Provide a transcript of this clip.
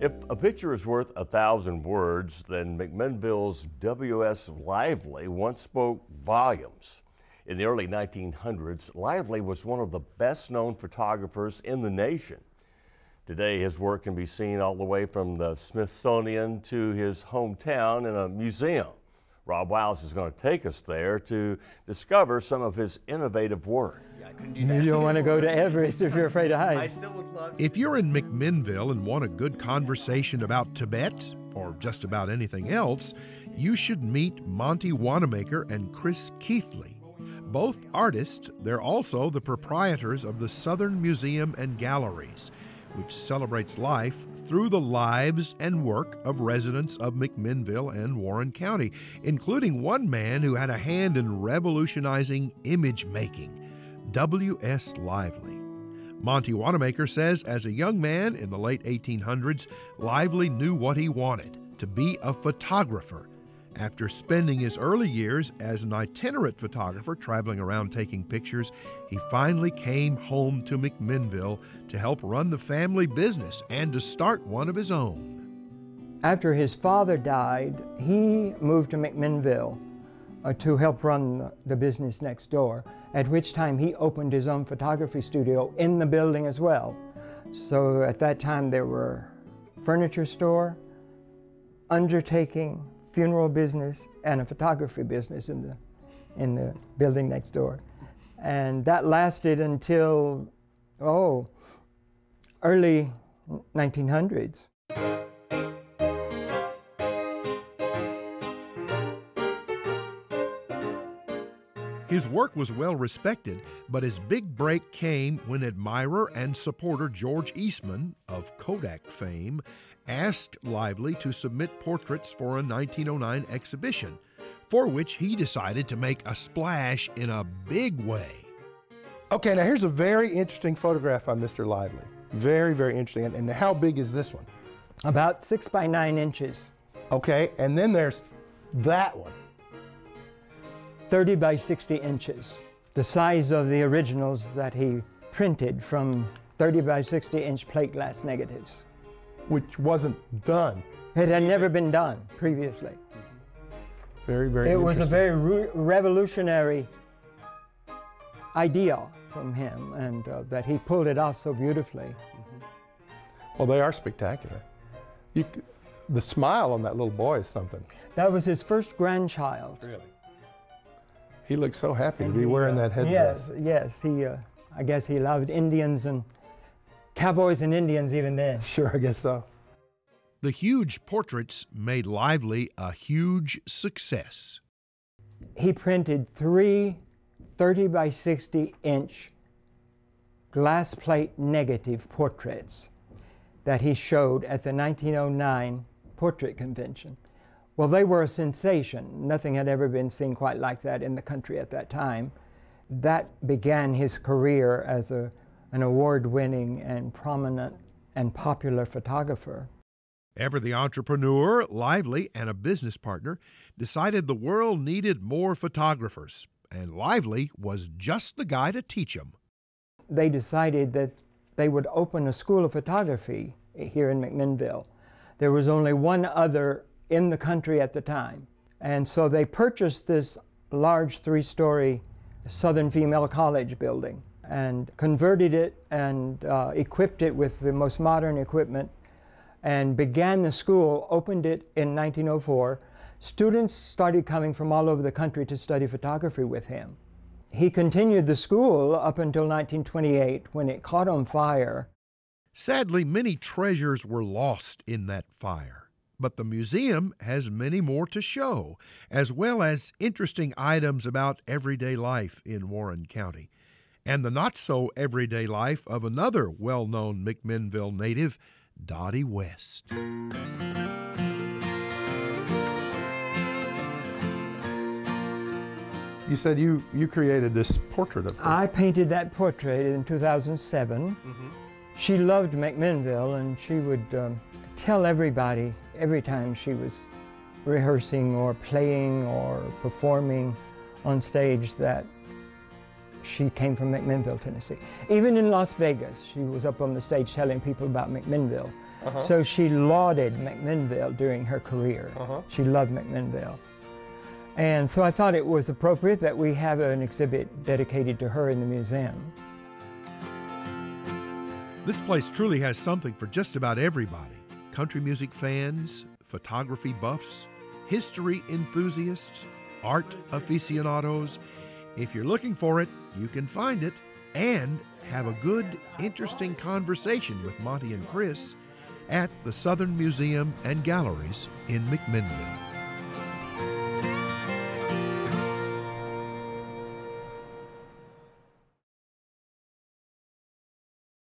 If a picture is worth 1,000 words, then McMinnville's W.S. Lively once spoke volumes. In the early 1900s, Lively was one of the best-known photographers in the nation. Today, his work can be seen all the way from the Smithsonian to his hometown in a museum. Rob Wiles is going to take us there to discover some of his innovative work. You don't want to go to Everest if you're afraid to hide. I still would love to. If you're in McMinnville and want a good conversation about Tibet or just about anything else, you should meet Monty Wannamaker and Chris Keithley. Both artists, they're also the proprietors of the Southern Museum and Galleries, which celebrates life through the lives and work of residents of McMinnville and Warren County, including one man who had a hand in revolutionizing image making, W.S. Lively. Monty Wannamaker says as a young man in the late 1800s, Lively knew what he wanted, to be a photographer. After spending his early years as an itinerant photographer traveling around taking pictures, he finally came home to McMinnville to help run the family business and to start one of his own. After his father died, he moved to McMinnville to help run the business next door, at which time he opened his own photography studio in the building as well. So at that time there were furniture store, undertaking, funeral business, and a photography business in the building next door. And that lasted until, early 1900s. His work was well respected, but his big break came when admirer and supporter George Eastman, of Kodak fame, asked Lively to submit portraits for a 1909 exhibition, for which he decided to make a splash in a big way. Okay, now here's a very interesting photograph by Mr. Lively. Very, very interesting. And how big is this one? About 6 by 9 inches. Okay, and then there's that one. 30 by 60 inches, the size of the originals that he printed from 30 by 60 inch plate glass negatives. Which wasn't done. It had never been done previously. Very, very interesting. It was a very revolutionary idea from him, and that he pulled it off so beautifully. Mm-hmm. Well, they are spectacular. The smile on that little boy is something. That was his first grandchild. Really? He looked so happy to be wearing that headdress. Yes, he. I guess he loved Indians and cowboys and Indians even then. Sure, I guess so. The huge portraits made Lively a huge success. He printed 3 30 by 60 inch glass plate negative portraits that he showed at the 1909 portrait convention. Well, they were a sensation. Nothing had ever been seen quite like that in the country at that time. That began his career as an award-winning and prominent and popular photographer. Ever the entrepreneur, Lively, and a business partner, decided the world needed more photographers, and Lively was just the guy to teach them. They decided that they would open a school of photography here in McMinnville. There was only one other in the country at the time. And so they purchased this large 3-story Southern Female College building and converted it and equipped it with the most modern equipment and began the school, opened it in 1904. Students started coming from all over the country to study photography with him. He continued the school up until 1928 when it caught on fire. Sadly, many treasures were lost in that fire. But the museum has many more to show, as well as interesting items about everyday life in Warren County, and the not-so-everyday life of another well-known McMinnville native, Dottie West. You said you created this portrait of her. I painted that portrait in 2007. Mm-hmm. She loved McMinnville, and she would tell everybody every time she was rehearsing or playing or performing on stage that she came from McMinnville, Tennessee. Even in Las Vegas, she was up on the stage telling people about McMinnville. Uh-huh. So she lauded McMinnville during her career. Uh-huh. She loved McMinnville. And so I thought it was appropriate that we have an exhibit dedicated to her in the museum. This place truly has something for just about everybody. Country music fans, photography buffs, history enthusiasts, art aficionados. If you're looking for it, you can find it and have a good, interesting conversation with Monty and Chris at the Southern Museum and Galleries in McMinnville.